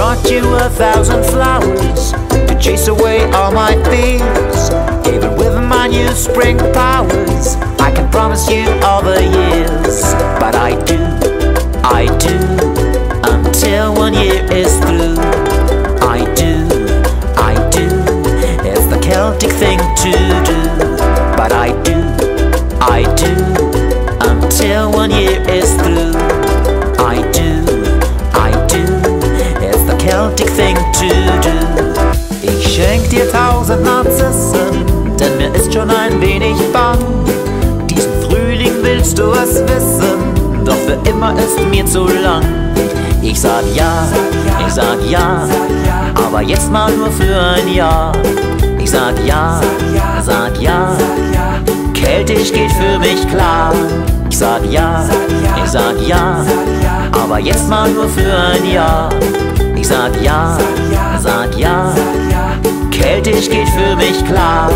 Brought you 1,000 flowers to chase away all my fears. Even with my new spring powers, I can promise you all the years. But I do, until 1 year is through. I do, it's the Celtic thing to do. But I do, until 1 year is through. I do, it's the Celtic thing to do. Ich schenk dir 1.000 Narzissen, denn mir ist schon ein wenig bang. Diesen Frühling willst du es wissen, doch für immer ist mir zu lang. Ich sag ja, aber jetzt mal nur für ein Jahr. Ich sag ja, sag ja, Keltisch geht für mich klar. Ich sag ja, aber jetzt mal nur für ein Jahr. Ich sag ja, Keltisch geht für mich klar.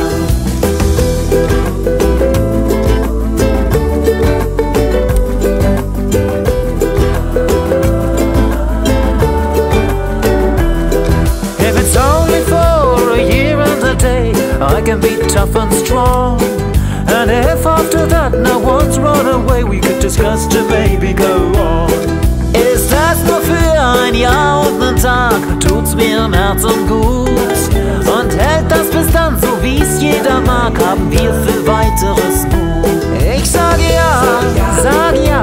If it's only for a year and a day, I can be tough and strong. And if after that no one's run away, we could discuss to maybe go on. Ist das nur für ein Jahr und einen Tag, tut's mir im Herzen gut. Und hält das bis dann, so wie's jeder mag, haben wir für weiteres Mut. Ich sag ja,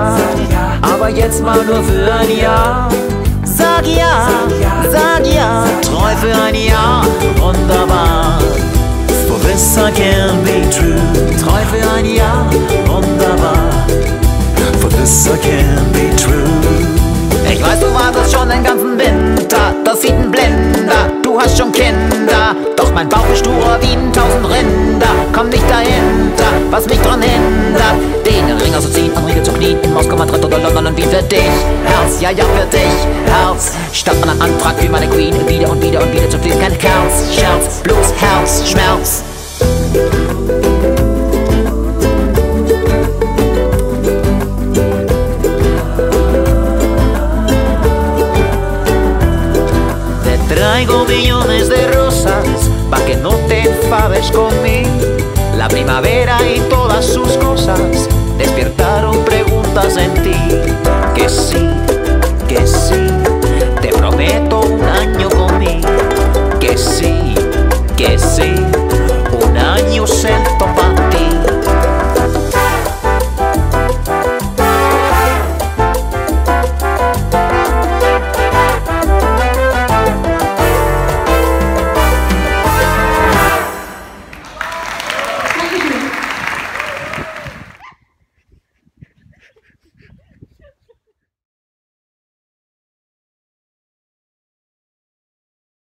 aber jetzt mal nur für ein Jahr. Sag ja, treu für ein Jahr, wunderbar. For this I can be true. Treu für ein Jahr, wunderbar. For this I can be true. Ich weiß, du wartest schon den ganzen Winter, das sieht ein Blinder, du hast schon Kinder. Doch mein Bauch ist stur wie 1.000 Rinder. Komm nicht dahinter, was mich dran hindert, den Ring auszuziehen, am Riegel zu knien. In Moskau, Madrid oder London, wie für dich, Herz, ja, ja, für dich, Herz. Statt meiner Antrag wie meine Queen, wieder und wieder und wieder zu fliehen. Kein Kerz, Scherz, Blues, Herz, Schmerz. Te traigo millones de rosas pa' que no te enfades conmigo. La primavera y todas sus cosas despiertaron preguntas en ti. Que sí, te prometo un año conmigo. Que sí, que sí,